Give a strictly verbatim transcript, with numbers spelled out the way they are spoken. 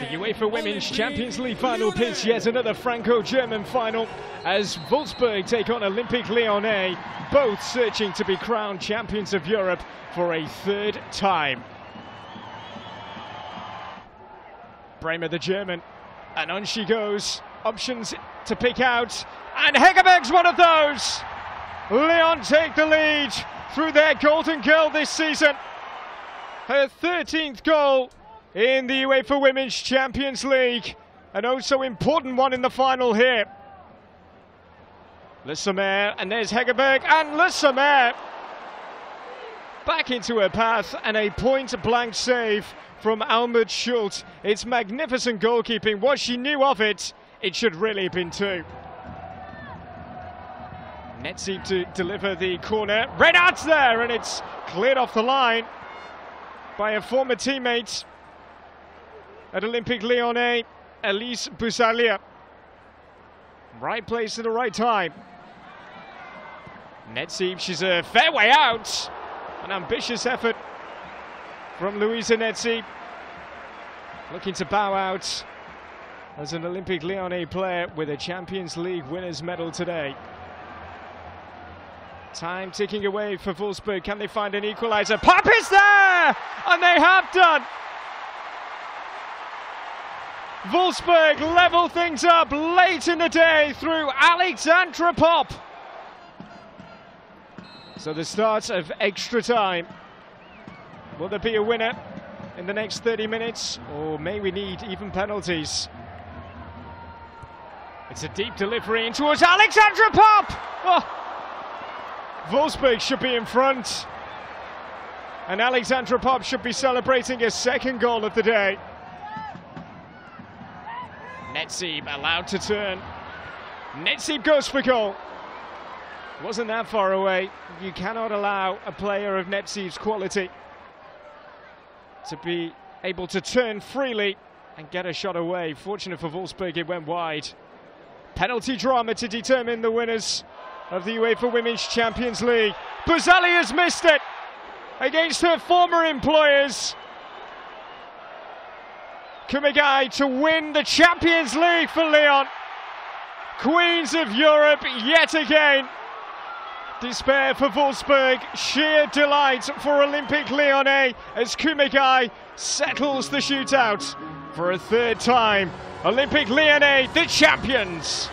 The UEFA Women's Champions League final pits yet another Franco-German final as Wolfsburg take on Olympic Lyonnais, both searching to be crowned champions of Europe for a third time. Bremer, the German, and on she goes. Options to pick out, and Hegerberg's one of those. Lyon take the lead through their golden girl this season. Her thirteenth goal in the UEFA Women's Champions League, an oh so important one in the final here. Le Sommer, and there's Hegerberg, and Le Sommer back into her path, and a point-blank save from Almuth Schult. It's magnificent goalkeeping. What she knew of it, it should really have been two. Netsi to deliver the corner. Renat's there, and it's cleared off the line by a former teammate at Olympic Lyonnais, Elise Bussaglia. Right place at the right time. Netsi, she's a fair way out. An ambitious effort from Luisa Netsi, looking to bow out as an Olympic Lyonnais player with a Champions League winners' medal today. Time ticking away for Wolfsburg. Can they find an equaliser? Popp is there! And they have done! Wolfsburg level things up late in the day through Alexandra Popp. So the start of extra time. Will there be a winner in the next thirty minutes, or may we need even penalties? It's a deep delivery in towards Alexandra Popp! Oh. Wolfsburg should be in front, and Alexandra Popp should be celebrating her second goal of the day. Netsi allowed to turn. Netsi goes for goal. Wasn't that far away. You cannot allow a player of Netsi's quality to be able to turn freely and get a shot away. Fortunate for Wolfsburg, it went wide. Penalty drama to determine the winners of the UEFA Women's Champions League. Bazzelli has missed it against her former employers. Kumagai to win the Champions League for Lyon. Queens of Europe yet again. Despair for Wolfsburg, sheer delight for Olympique Lyonnais as Kumagai settles the shootout for a third time. Olympique Lyonnais, the champions!